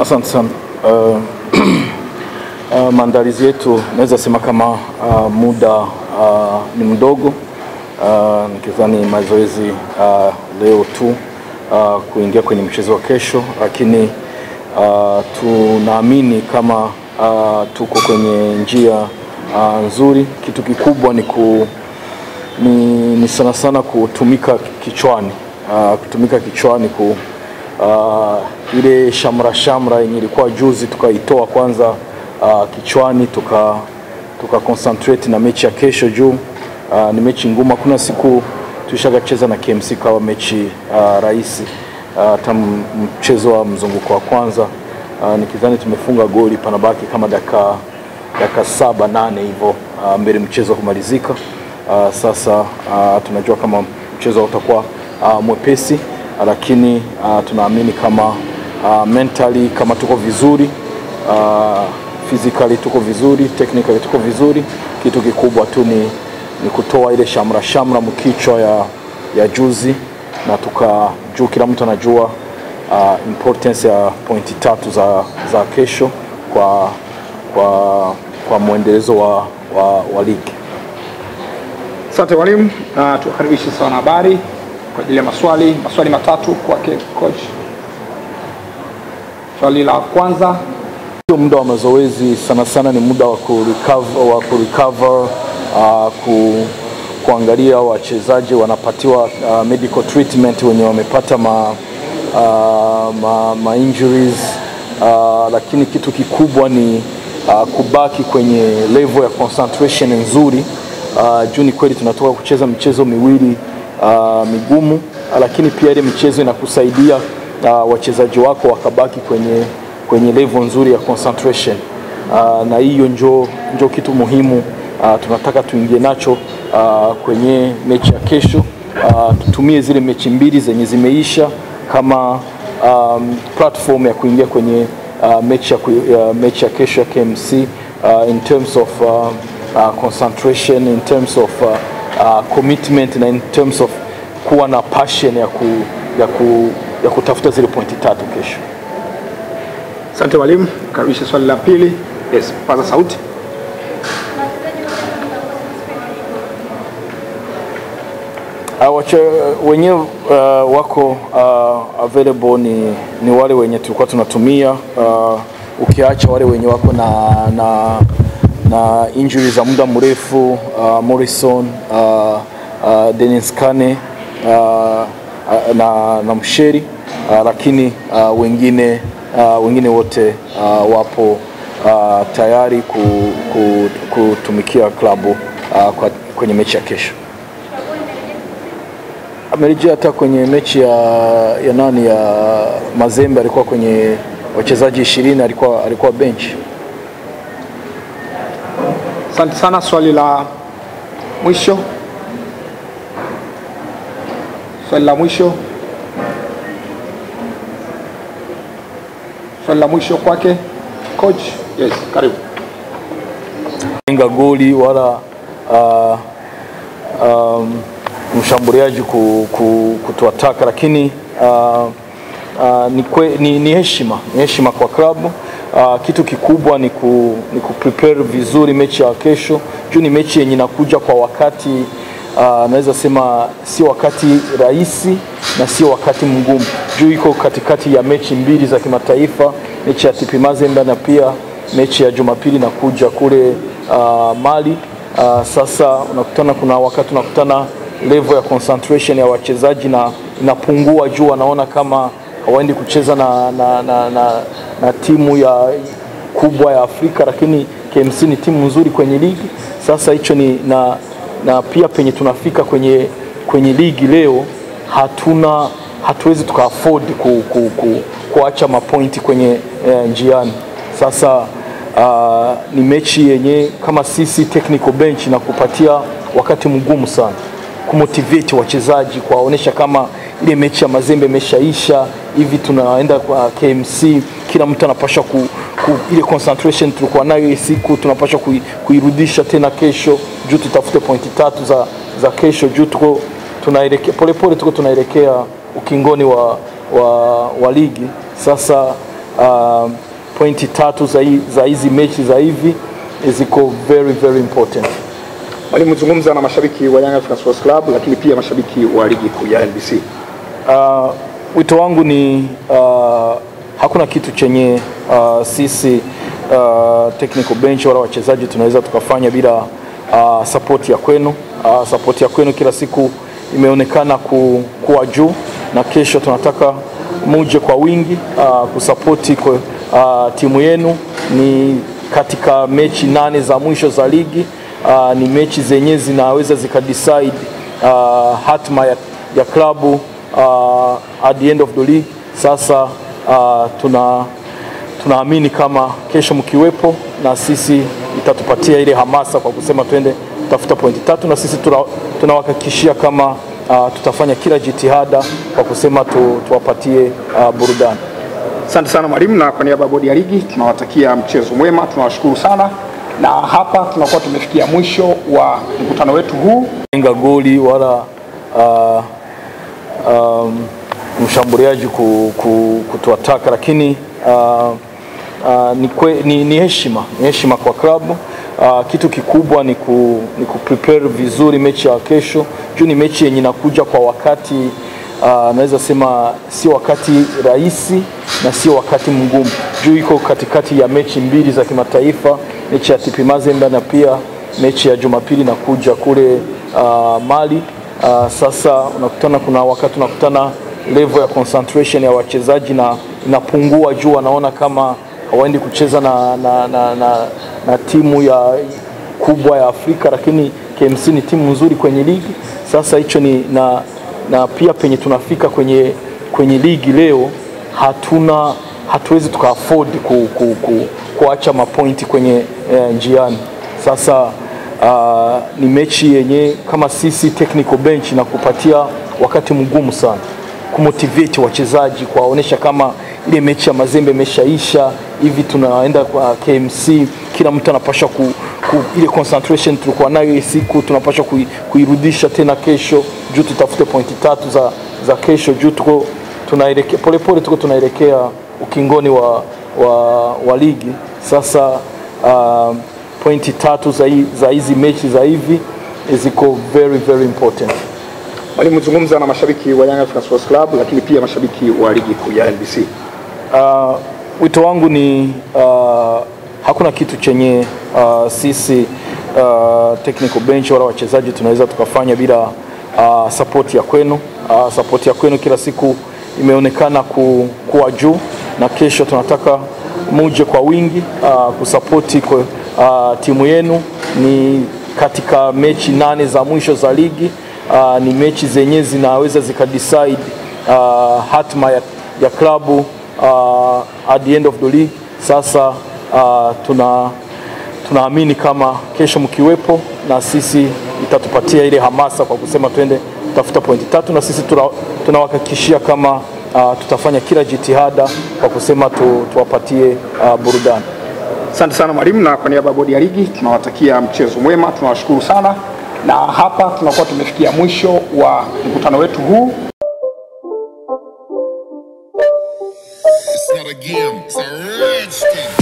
Asante sana. Maandalizi yetu naweza sema kama muda ni mdogo. Nikizani mazoezi leo tu kuingia kwenye mchezo wa kesho, lakini tunaamini kama tuko kwenye njia nzuri. Kitu kikubwa ni sana kutumika kichwani, ile shamra yenye ilikuwa juzi tukaitoa kwanza kichwani, tukaconcentrate na mechi ya kesho juu ni mechi ngumu. Kuna siku tulishacheza na KMC kama mechi rahisi, tam mchezo wa mzunguko wa kwanza nikidhani tumefunga goli, panabaki kama dakika 7-8 hivyo mbele mchezo kumalizika. Sasa tunajua kama mchezo utakuwa mwepesi, lakini tunaamini kama mentally kama tuko vizuri, physically tuko vizuri, technically tuko vizuri. Kitu kikubwa tu ni kutoa ile shamra mkichwa ya juzi, na tukajua kila mtu anajua importance ya pointi 3 za kesho kwa muendelezo wa ligi. Asante walimu, tukaribishe sana habari kwa ajili ya maswali matatu kwa coach. Swali la kwanza, muda wa mazoezi sana ni muda wa kurecover, kuangalia wachezaji wanapatiwa medical treatment wenye wamepata ma injuries, lakini kitu kikubwa ni kubaki kwenye level ya concentration nzuri. Juni kweli tunatoka kucheza michezo miwili migumu, lakini pia ile michezo inakusaidia wachezaji wako wakabaki kwenye level nzuri ya concentration, na hiyo ndio kitu muhimu tunataka tuingie nacho kwenye mechi ya kesho. Tutumie zile mechi mbili zenye zimeisha kama platform ya kuingia kwenye mechi ya kesho ya KMC, in terms of concentration, in terms of commitment, na in terms of kuwa na passion ya kutafuta zile pointi 3 kesho. Asante walimu, karibisha swali la pili. Yes, paza sauti. Wenye wako available ni wale wenye tulikuwa tunatumia, ukiacha wale wenye wako na injuries za muda mrefu, Morrison, Dennis Kani, na Mshery, lakini wengine wote wapo tayari kutumikia klabu kwenye mechi ya kesho. Amerejea hata kwenye mechi ya nani ya Mazembe, alikuwa kwenye wachezaji 20, alikuwa bench. Asante sana. Swali la mwisho kwake coach. Yes, karibu. Inga goli wala mshambuliaji kutuataka, lakini ni heshima kwa klabu. Kitu kikubwa ni kuprepare vizuri mechi ya kesho. Juu ni mechi yenye inakuja kwa wakati, naweza sema si wakati rahisi na si wakati mgumu. Juu iko katikati ya mechi mbili za kimataifa, mechi ya TP Mazembe na pia mechi ya Jumapili inakuja kule Mali. Sasa unakutana, kuna wakati unakutana level ya concentration ya wachezaji na inapungua juu wanaona kama hawaendi kucheza na timu kubwa ya Afrika, lakini KMC ni timu nzuri kwenye ligi. Sasa hicho ni na pia penye tunafika kwenye ligi leo, hatuwezi tuka afford kuacha mapointi kwenye njiani. Sasa ni mechi yenye kama sisi technical bench na kupatia wakati mgumu sana kumotivate wachezaji, kuwaonesha kama ile mechi ya Mazembe imeshaisha hivi, tunaenda kwa KMC. Kila mtu anapaswa ile concentration tulikuwa nayo siku tunapaswa kuirudisha tena kesho, juu tutafute pointi 3 za kesho, juu tuko tunaelekea polepole, tuko tunaelekea ukingoni wa ligi. Sasa pointi tatu za hizi mechi za hivi ziko very very important. Mlimzungumza na mashabiki wa Yanga Africa Sports Club lakini pia mashabiki wa ligi kuu ya NBC. Wito wangu ni hakuna kitu chenye sisi technical bench wala wachezaji tunaweza tukafanya bila support ya kwenu. Support ya kwenu kila siku imeonekana kuwa juu, na kesho tunataka muje kwa wingi kusupporti kwa timu yenu. Ni katika mechi 8 za mwisho za ligi, ni mechi zenye zinaweza zikadecide hatma ya klabu at the end of the league. Sasa tunaamini kama kesho mkiwepo na sisi itatupatia ile hamasa kwa kusema twende tafuta pointi tatu, na sisi tunawahakikishia kama tutafanya kila jitihada kwa kusema tuwapatie burudani. Asante sana mwalimu, na kwa niaba ya bodi ya ligi tunawatakia mchezo mwema, tunawashukuru sana. Na hapa tunakuwa tumefikia mwisho wa mkutano wetu huu. Inga goli wala mshambuliaji kutuataka, lakini ni heshima kwa klabu. Kitu kikubwa ni kuprepare vizuri mechi ya kesho. Juu ni mechi yenye inakuja kwa wakati, naweza sema si wakati rahisi na si wakati mgumu. Juu iko katikati ya mechi mbili za kimataifa, mechi ya TP Mazembe na pia mechi ya Jumapili na kuja kule Mali. Sasa unakutana, kuna wakati unakutana level ya concentration ya wachezaji na inapungua juu wanaona kama hawaendi kucheza na timu kubwa ya Afrika, lakini KMC ni timu nzuri kwenye ligi. Sasa hicho ni na pia penye tunafika kwenye ligi leo, hatuwezi tuka afford kuacha mapointi kwenye njiani. Sasa ni mechi yenye kama sisi technical bench na kupatia wakati mgumu sana kumotivate wachezaji, kuwaonesha kama ile mechi ya Mazembe imeshaisha hivi, tunaenda kwa KMC. Kila mtu anapaswa ile concentration tulikuwa nayo siku tunapaswa kuirudisha tena kesho, juu tutafute pointi tatu za kesho. Juu tuko tunaelekea polepole, tuko tunaelekea ukingoni wa ligi. Sasa pointi tatu za hizi mechi za hivi ziko very very important. Mlimzungumza na mashabiki wa Yanga Africa Sports Club lakini pia mashabiki wa ligi kuu ya NBC. Wito wangu ni hakuna kitu chenye sisi technical bench wala wachezaji tunaweza tukafanya bila support ya kwenu. Support ya kwenu kila siku imeonekana kuwa juu, na kesho tunataka muje kwa wingi kusupporti kwa timu yenu. Ni katika mechi 8 za mwisho za ligi, ni mechi zenye zinaweza zikadecide hatma ya klabu at the end of the league. Sasa tunaamini kama kesho mkiwepo na sisi itatupatia ile hamasa kwa kusema twende tafuta pointi tatu, na sisi tunawahakikishia kama tutafanya kila jitihada kwa kusema tuwapatie burudani. Asante sana mwalimu, na kwa niaba ya bodi ya ligi tunawatakia mchezo mwema, tunawashukuru sana. Na hapa tunakuwa tumefikia mwisho wa mkutano wetu huu. It's not a game, it's a rage game.